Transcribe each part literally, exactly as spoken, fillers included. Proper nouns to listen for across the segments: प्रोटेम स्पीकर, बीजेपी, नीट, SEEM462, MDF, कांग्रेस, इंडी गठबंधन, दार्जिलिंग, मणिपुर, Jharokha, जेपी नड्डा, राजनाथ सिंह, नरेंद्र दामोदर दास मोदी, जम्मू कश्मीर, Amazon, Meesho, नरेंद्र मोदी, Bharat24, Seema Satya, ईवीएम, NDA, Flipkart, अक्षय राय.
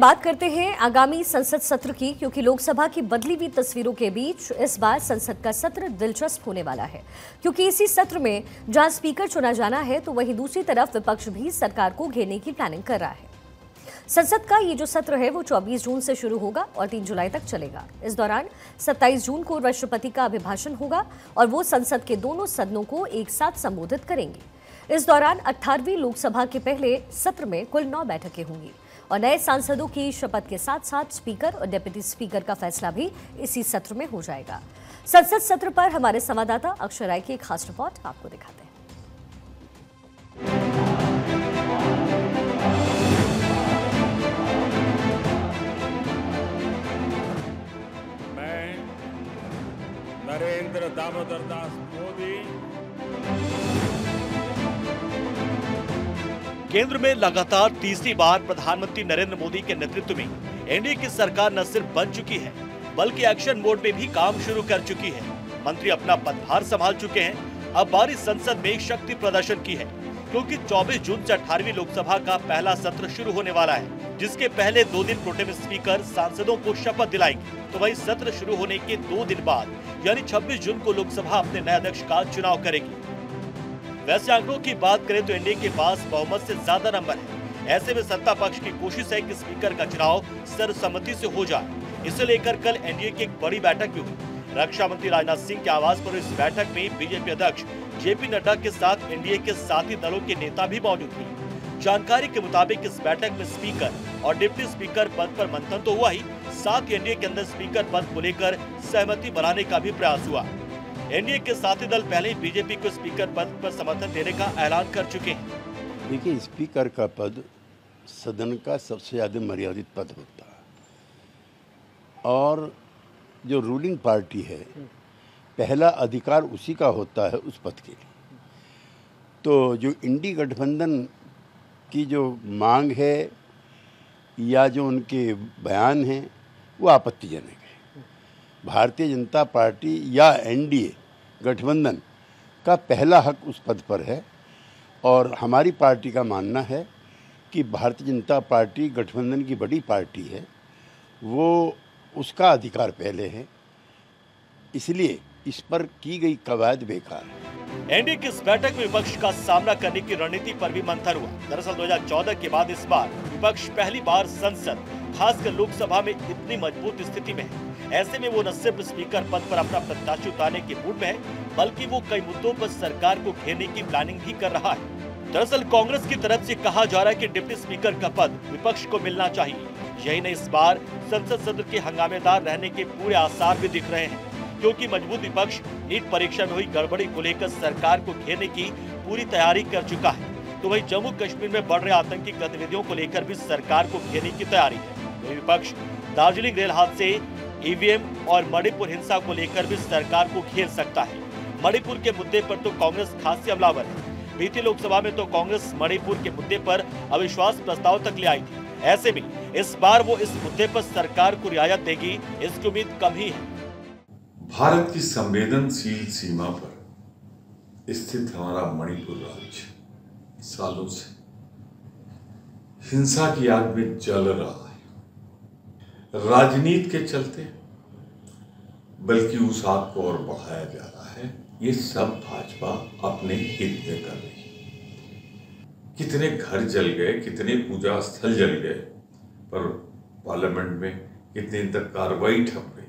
बात करते हैं आगामी संसद सत्र की, क्योंकि लोकसभा की बदली हुई तस्वीरों के बीच इस बार संसद का सत्र दिलचस्प होने वाला है, क्योंकि इसी सत्र में जहां स्पीकर चुना जाना है तो वहीं दूसरी तरफ विपक्ष भी सरकार को घेरने की प्लानिंग कर रहा है। संसद का ये जो सत्र है वो चौबीस जून से शुरू होगा और तीन जुलाई तक चलेगा। इस दौरान सत्ताईस जून को राष्ट्रपति का अभिभाषण होगा और वो संसद के दोनों सदनों को एक साथ संबोधित करेंगे। इस दौरान अठारहवीं लोकसभा के पहले सत्र में कुल नौ बैठकें होंगी और नए सांसदों की शपथ के साथ साथ स्पीकर और डिप्टी स्पीकर का फैसला भी इसी सत्र में हो जाएगा। संसद सत्र पर हमारे संवाददाता अक्षय राय की एक खास रिपोर्ट आपको दिखाते हैं। नरेंद्र दामोदर दास मोदी। केंद्र में लगातार तीसरी बार प्रधानमंत्री नरेंद्र मोदी के नेतृत्व में एनडीए की सरकार न सिर्फ बन चुकी है बल्कि एक्शन मोड में भी काम शुरू कर चुकी है। मंत्री अपना पदभार संभाल चुके हैं। अब बारी संसद में शक्ति प्रदर्शन की है, क्योंकि चौबीस जून से अठारहवीं लोकसभा का पहला सत्र शुरू होने वाला है, जिसके पहले दो दिन प्रोटेम स्पीकर सांसदों को शपथ दिलाएंगे। तो वही सत्र शुरू होने के दो दिन बाद यानी छब्बीस जून को लोकसभा अपने नए अध्यक्ष का चुनाव करेगी। वैसे आंकड़ों की बात करें तो एनडीए के पास बहुमत से ज्यादा नंबर है। ऐसे में सत्ता पक्ष की कोशिश है कि स्पीकर का चुनाव सर्वसम्मति से हो जाए। इसे लेकर कल एनडीए की एक बड़ी बैठक भी हुई। रक्षा मंत्री राजनाथ सिंह के आवास पर इस बैठक में बीजेपी अध्यक्ष जेपी नड्डा के साथ एनडीए के साथी दलों के नेता भी मौजूद थे। जानकारी के मुताबिक इस बैठक में स्पीकर और डिप्टी स्पीकर पद पर मंथन तो हुआ ही, साथ ही एनडीए के अंदर स्पीकर पद को लेकर सहमति बनाने का भी प्रयास हुआ। एनडीए के साथी दल पहले ही बीजेपी को स्पीकर पद पर समर्थन देने का ऐलान कर चुके हैं। देखिए, स्पीकर का पद सदन का सबसे ज्यादा मर्यादित पद होता है और जो रूलिंग पार्टी है पहला अधिकार उसी का होता है उस पद के। तो जो इंडी गठबंधन की जो मांग है या जो उनके बयान हैं वो आपत्तिजनक है। भारतीय जनता पार्टी या एनडीए गठबंधन का पहला हक उस पद पर है और हमारी पार्टी का मानना है कि भारतीय जनता पार्टी गठबंधन की बड़ी पार्टी है, वो उसका अधिकार पहले है, इसलिए इस पर की गई कवायद बेकार है। एनडीए की इस बैठक में विपक्ष का सामना करने की रणनीति पर भी मंथन हुआ। दरअसल दो हज़ार चौदह के बाद इस बार विपक्ष पहली बार संसद खासकर लोकसभा में इतनी मजबूत स्थिति में है। ऐसे में वो न सिर्फ स्पीकर पद पर अपना प्रत्याशी उतारने के मूड में है, बल्कि वो कई मुद्दों पर सरकार को घेरने की प्लानिंग भी कर रहा है। दरअसल कांग्रेस की तरफ से कहा जा रहा है कि डिप्टी स्पीकर का पद विपक्ष को मिलना चाहिए। यही नहीं, इस बार संसद सत्र के हंगामेदार रहने के पूरे आसार भी दिख रहे हैं, क्योंकि मजबूत विपक्ष नीट परीक्षा में हुई गड़बड़ी को लेकर सरकार को घेरने की पूरी तैयारी कर चुका है। तो वहीं जम्मू कश्मीर में बढ़ रहे आतंकी गतिविधियों को लेकर भी सरकार को घेरने की तैयारी है। वहीं विपक्ष दार्जिलिंग रेल हादसे, ईवीएम और मणिपुर हिंसा को लेकर भी सरकार को घेर सकता है। मणिपुर के मुद्दे पर तो कांग्रेस खासी हमलावर है। बीती लोकसभा में तो कांग्रेस मणिपुर के मुद्दे पर अविश्वास प्रस्ताव तक ले आई थी। ऐसे में इस बार वो इस मुद्दे पर सरकार को रियायत देगी, इसकी उम्मीद कम ही है। भारत की संवेदनशील सीमा पर स्थित हमारा मणिपुर राज्य सालों से हिंसा की आग में जल रहा है। राजनीति के चलते बल्कि उस आग को और बढ़ाया जा रहा है। ये सब भाजपा अपने हित में कर रही है। कितने घर जल गए, कितने पूजा स्थल जल गए, पर पार्लियामेंट में कितने तक कार्रवाई ठप गई।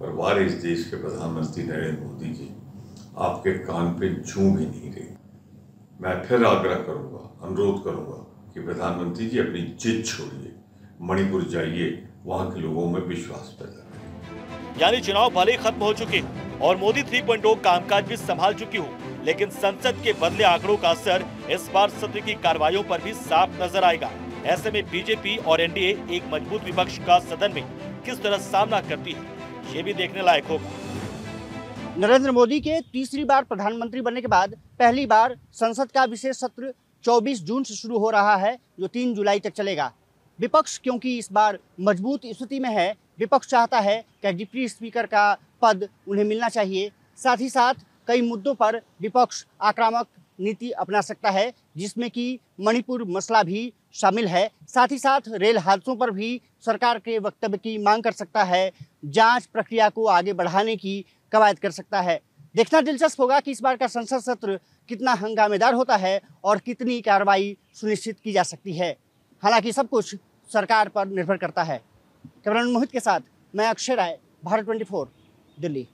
पर वार इस देश के प्रधानमंत्री नरेंद्र मोदी जी आपके कान पे जू भी नहीं रही। मैं फिर आग्रह करूंगा, अनुरोध करूंगा कि प्रधानमंत्री जी अपनी जिद छोड़िए, मणिपुर जाइए, वहां के लोगों में विश्वास पैदा करें। यानी चुनाव भले खत्म हो चुके और मोदी थ्री पॉइंट ओ कामकाज भी संभाल चुकी हो, लेकिन संसद के बदले आंकड़ों का असर इस बार सत्र की कार्रवाइयों पर भी साफ नजर आएगा। ऐसे में बीजेपी और एनडीए एक मजबूत विपक्ष का सदन में किस तरह सामना करती है, ये भी देखने लायक होगा। नरेंद्र मोदी के तीसरी बार प्रधानमंत्री बनने के बाद पहली बार संसद का विशेष सत्र चौबीस जून से शुरू हो रहा है, जो तीन जुलाई तक चलेगा। विपक्ष क्योंकि इस बार मजबूत स्थिति में है, विपक्ष चाहता है कि डिप्टी स्पीकर का पद उन्हें मिलना चाहिए। साथ ही साथ कई मुद्दों पर विपक्ष आक्रामक नीति अपना सकता है, जिसमें कि मणिपुर मसला भी शामिल है। साथ ही साथ रेल हादसों पर भी सरकार के वक्तव्य की मांग कर सकता है, जांच प्रक्रिया को आगे बढ़ाने की कवायद कर सकता है। देखना दिलचस्प होगा कि इस बार का संसद सत्र कितना हंगामेदार होता है और कितनी कार्रवाई सुनिश्चित की जा सकती है। हालांकि सब कुछ सरकार पर निर्भर करता है। कैमरामैन मोहित के साथ मैं अक्षय राय, भारत चौबीस, दिल्ली।